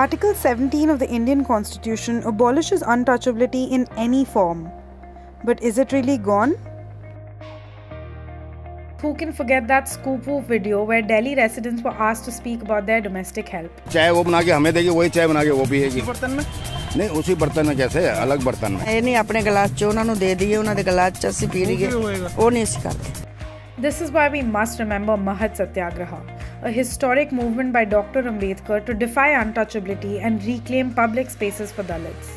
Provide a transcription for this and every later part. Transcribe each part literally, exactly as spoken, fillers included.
Article seventeen of the Indian Constitution abolishes untouchability in any form. But is it really gone? Who can forget that scoop-off video where Delhi residents were asked to speak about their domestic help? चाय वो बना के हमें देगी, वही चाय बना के वो पिएगी। बर्तन में? नहीं, उसी बर्तन में कैसे? अलग बर्तन में। ये नहीं अपने गिलास चो उन्होंने दे दिए, उन्होंने गिलास चस्सी पी ली है, वो नहीं सिखाते। This is why we must remember Mahad Satyagraha, a historic movement by Doctor Ambedkar to defy untouchability and reclaim public spaces for Dalits.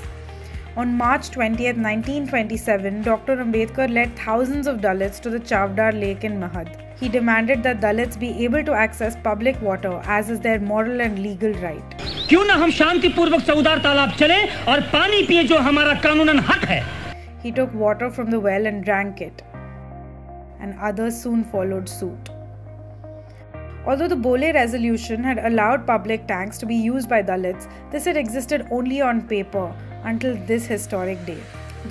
On March twentieth, nineteen twenty-seven, Doctor Ambedkar led thousands of Dalits to the Chavdar Lake in Mahad. He demanded that Dalits be able to access public water as is their moral and legal right. क्यों ना हम शांतिपूर्वक चौदार तालाब चलें और पानी पिए जो हमारा कानूनन हक है. He took water from the well and drank it, and others soon followed suit. Although the Bole Resolution had allowed public tanks to be used by Dalits, this had existed only on paper until this historic day.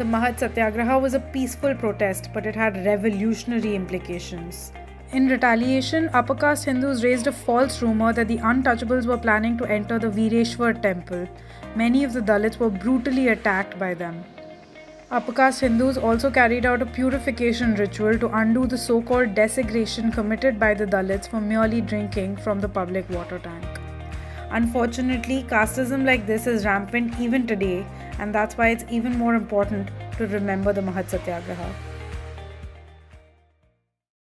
The Mahad Satyagraha was a peaceful protest, but it had revolutionary implications. In retaliation, upper caste Hindus raised a false rumor that the untouchables were planning to enter the Vireshwar Temple. Many of the Dalits were brutally attacked by them. Upper caste Hindus also carried out a purification ritual to undo the so-called desecration committed by the Dalits for merely drinking from the public water tank. Unfortunately, casteism like this is rampant even today, and that's why it's even more important to remember the Mahad Satyagraha.